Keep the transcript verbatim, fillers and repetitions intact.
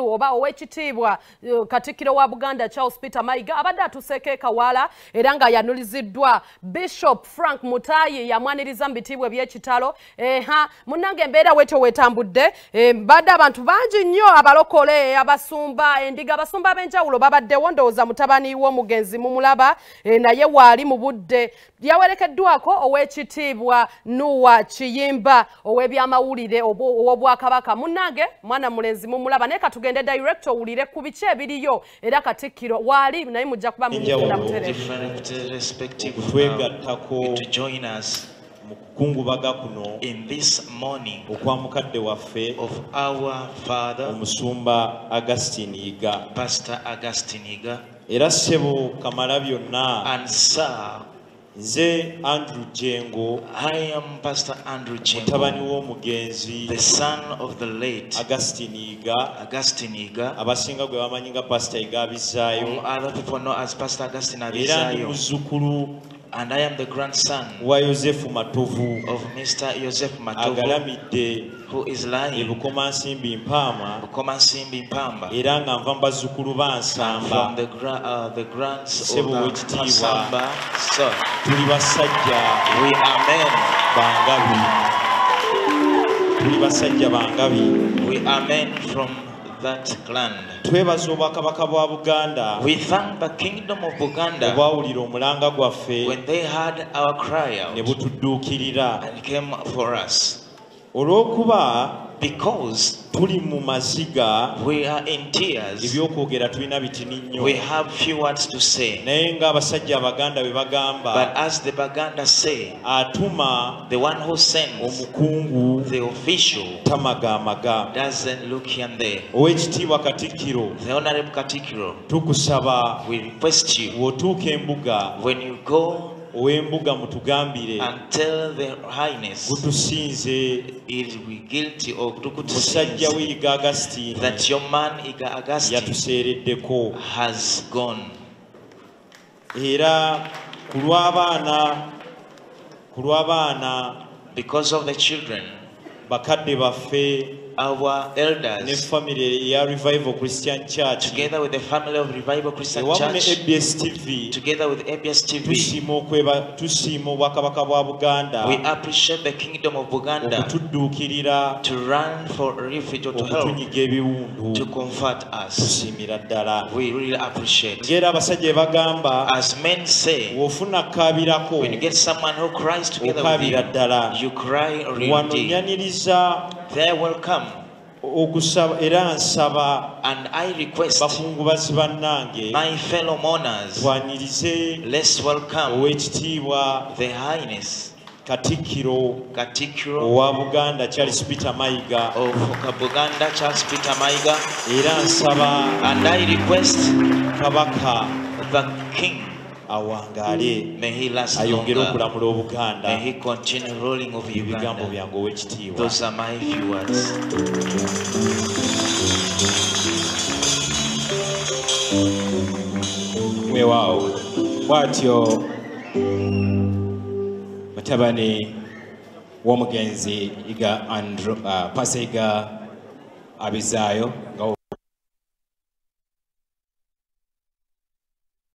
Oba owekitiibwa Katikkiro wa Buganda Charles Peter Mayiga abadde atuseeka Kawala era nga yanuliziddwa Bishop Frank Mutaye yamwaniriza mbitiibwa by'ekitalo. Eha munange embeera wetowetambudde badde abantu bangi nnyo abalokole abasumba endiga abasumba ab'enjawulo babaddewo ndowooza mutabani w'omugenzi mumulaba naye waali mu budde yawerekeddwako owekitiibwa Nuwa Kiyimba ow'ebyamawulire obw'obwakabaka. Munange mwana mulenzi mumulaba naye gende director ulire kubiche ebiriyo era Katikkiro wali naye mujja kuba mujja kutereka to join us mukungubaga kuno in this morning okwamukadde waffe of our father omusumba Augustine Yiga, pastor Augustine Yiga era sebo kamalabyo na and sir Nze Andrew Jjengo. I am Pastor Andrew Jjengo, mutabani w'omugenzi, the son of the late Augustine Yiga. Augustine Yiga. Abasinga gwe bamanyi nga Pastor Yiga Abizaayo. Other people know as Pastor Augustine Abizaayo. And I am the grandson wa Joseph Matovu of Mister Joseph Matovu, who is lying. Bukomansimbi mpamba. Bukomansimbi mpamba. Era nga mvamba zukulu bansamba. From the gra uh, the grands of Masamba. So tuli basajja. We are men. Bangabi. Tuli basajja bangabi. We are men from that clan. We thank the kingdom of Buganda when they heard our cry out and came for us. Because we are in tears, we have few words to say. But as the Baganda say, the one who sends the official doesn't look here and there. The Honorable Katikkiro, we request you, when you go and tell their highness it will be guilty or that your man Yiga Augustine has gone. Because of the children, our elders, family of Revival Christian Church, together with the family of Revival Christian Church, A B S T V, together with A B S T V, we appreciate the kingdom of Buganda to run for refuge or to help, to comfort us. We really appreciate. As men say, when you get someone who cries together with you, you cry really. They will come. And I request my fellow mourners, let's welcome their highness Katikkiro wa Buganda Charles Peter Mayiga. Of Buganda Charles Peter Mayiga. And I request the king, may he last longer. May he continue rolling over Uganda. Those are my few words. We wow. What your Matabani Womagenzi Yiga and Pastor Yiga Abizaayo.